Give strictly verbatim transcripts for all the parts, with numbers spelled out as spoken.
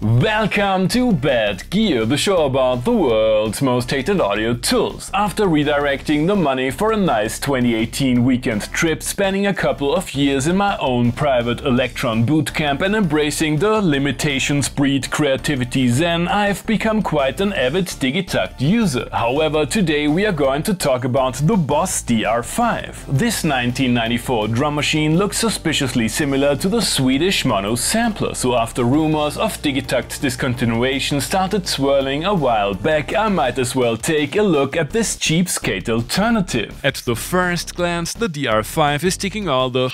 Welcome to Bad Gear, the show about the world's most hated audio tools. After redirecting the money for a nice twenty eighteen weekend trip, spending a couple of years in my own private Elektron bootcamp and embracing the limitations breed creativity zen, I've become quite an avid Digitakt user. However, today we are going to talk about the Boss D R five. This nineteen ninety-four drum machine looks suspiciously similar to the Swedish mono sampler, so after rumors of Digitakt Digitakt's discontinuation started swirling a while back, I might as well take a look at this cheapskate alternative. At the first glance, the D R five is ticking all the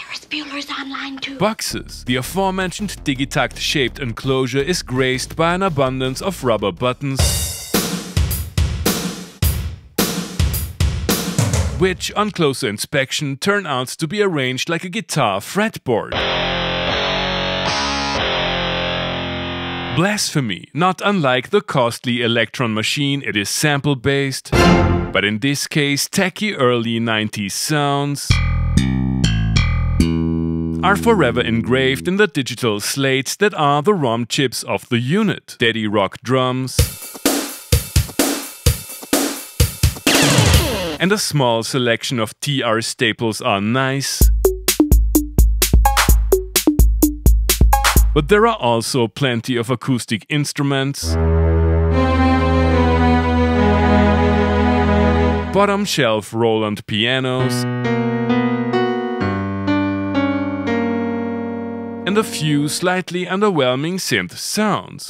online too. boxes. The aforementioned Digitakt-shaped enclosure is graced by an abundance of rubber buttons, which on closer inspection turn out to be arranged like a guitar fretboard. Blasphemy! Not unlike the costly Elektron machine, it is sample-based, but in this case tacky early nineties sounds are forever engraved in the digital slates that are the ROM chips of the unit. Daddy rock drums and a small selection of T R staples are nice, but there are also plenty of acoustic instruments, bottom shelf Roland pianos, and a few slightly underwhelming synth sounds.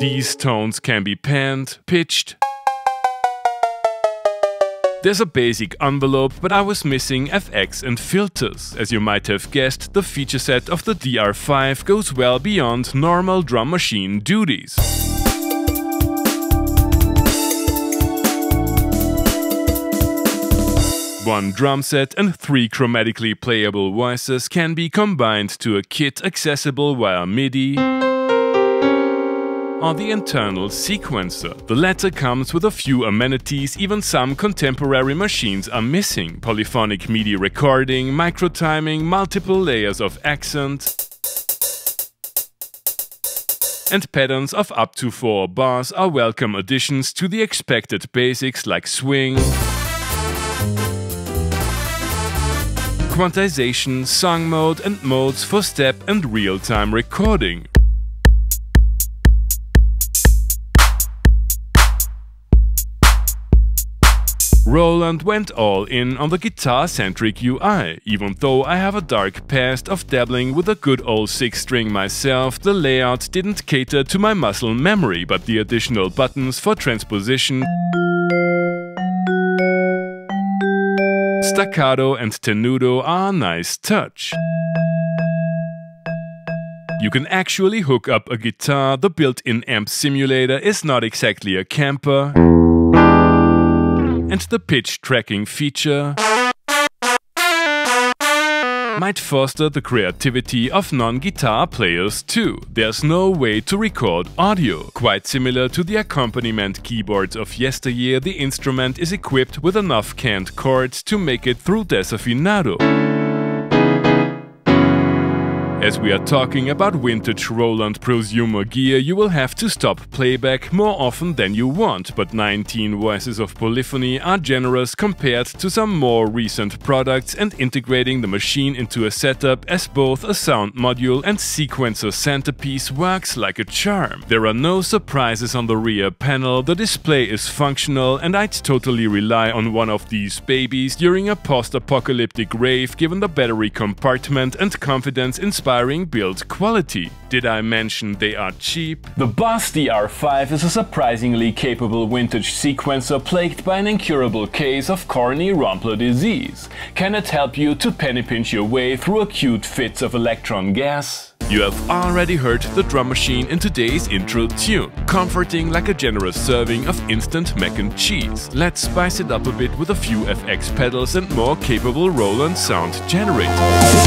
These tones can be panned, pitched. There's a basic envelope, but I was missing F X and filters. As you might have guessed, the feature set of the D R five goes well beyond normal drum machine duties. One drum set and three chromatically playable voices can be combined to a kit accessible via MIDI or the internal sequencer. The latter comes with a few amenities even some contemporary machines are missing: polyphonic MIDI recording, microtiming, multiple layers of accent, and patterns of up to four bars are welcome additions to the expected basics like swing, quantization, song mode, and modes for step and real-time recording. Roland went all in on the guitar-centric U I. Even though I have a dark past of dabbling with a good old six-string myself, the layout didn't cater to my muscle memory, but the additional buttons for transposition, staccato and tenuto are a nice touch. You can actually hook up a guitar, the built-in amp simulator is not exactly a Kemper, and the pitch tracking feature might foster the creativity of non-guitar players too. There's no way to record audio. Quite similar to the accompaniment keyboards of yesteryear, the instrument is equipped with enough canned chords to make it through desafinado. As we are talking about vintage Roland Prosumer gear, you will have to stop playback more often than you want, but nineteen voices of polyphony are generous compared to some more recent products, and integrating the machine into a setup as both a sound module and sequencer centerpiece works like a charm. There are no surprises on the rear panel, the display is functional, and I'd totally rely on one of these babies during a post-apocalyptic rave given the battery compartment and confidence inspired build quality. Did I mention they are cheap? The Boss D R five is a surprisingly capable vintage sequencer plagued by an incurable case of corny Rompler disease. Can it help you to penny pinch your way through acute fits of Elektron gas? You have already heard the drum machine in today's intro tune, comforting like a generous serving of instant mac and cheese. Let's spice it up a bit with a few F X pedals and more capable Roland sound generators.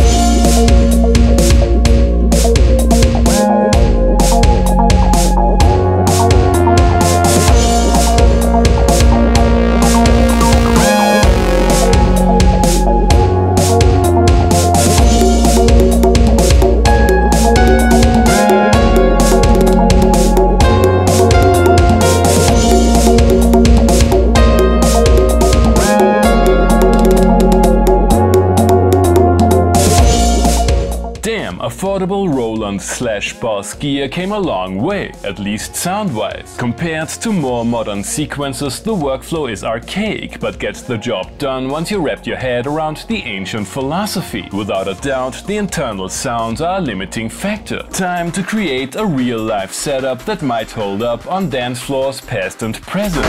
affordable Roland slash Boss gear came a long way, at least sound-wise. Compared to more modern sequencers, the workflow is archaic, but gets the job done once you wrap your head around the ancient philosophy. Without a doubt, the internal sounds are a limiting factor. Time to create a real-life setup that might hold up on dance floors past and present.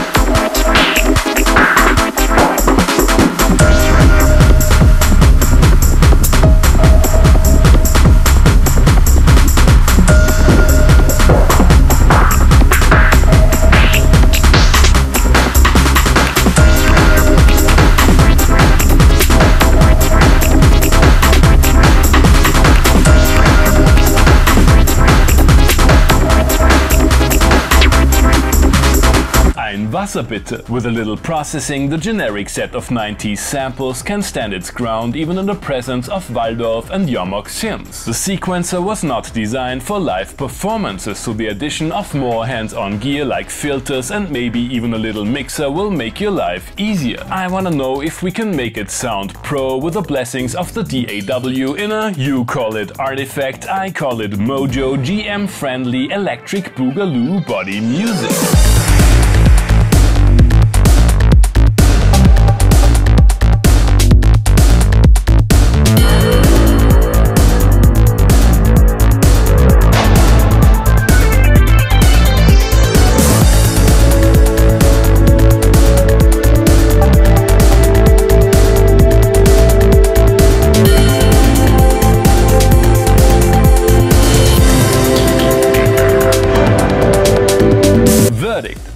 Wasser bitte. With a little processing, the generic set of nineties samples can stand its ground even in the presence of Waldorf and Jomox sims. The sequencer was not designed for live performances, so the addition of more hands-on gear like filters and maybe even a little mixer will make your life easier. I wanna know if we can make it sound pro with the blessings of the D A W in a, you call it artifact, I call it mojo, G M friendly electric boogaloo body music.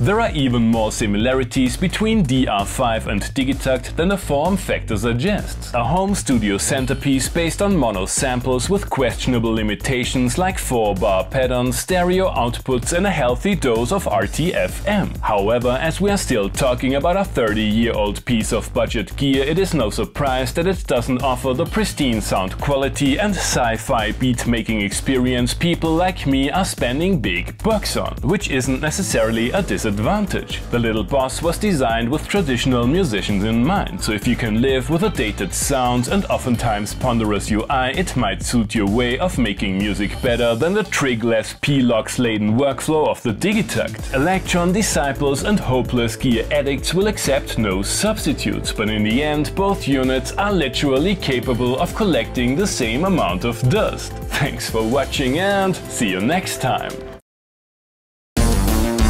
There are even more similarities between D R five and Digitakt than the form factor suggests. A home studio centerpiece based on mono samples with questionable limitations like four bar patterns, stereo outputs and a healthy dose of R T F M. However, as we are still talking about a thirty year old piece of budget gear, it is no surprise that it doesn't offer the pristine sound quality and sci-fi beat-making experience people like me are spending big bucks on, which isn't necessarily a disadvantage. Advantage. The Little Boss was designed with traditional musicians in mind, so if you can live with a dated sound and oftentimes ponderous U I, it might suit your way of making music better than the trig-less P-Locks laden workflow of the Digitakt. Elektron disciples and hopeless gear addicts will accept no substitutes, but in the end both units are literally capable of collecting the same amount of dust. Thanks for watching and see you next time!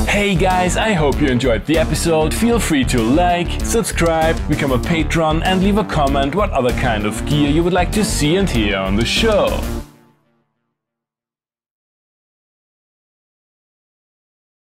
Hey guys, I hope you enjoyed the episode. Feel free to like, subscribe, become a patron and leave a comment what other kind of gear you would like to see and hear on the show.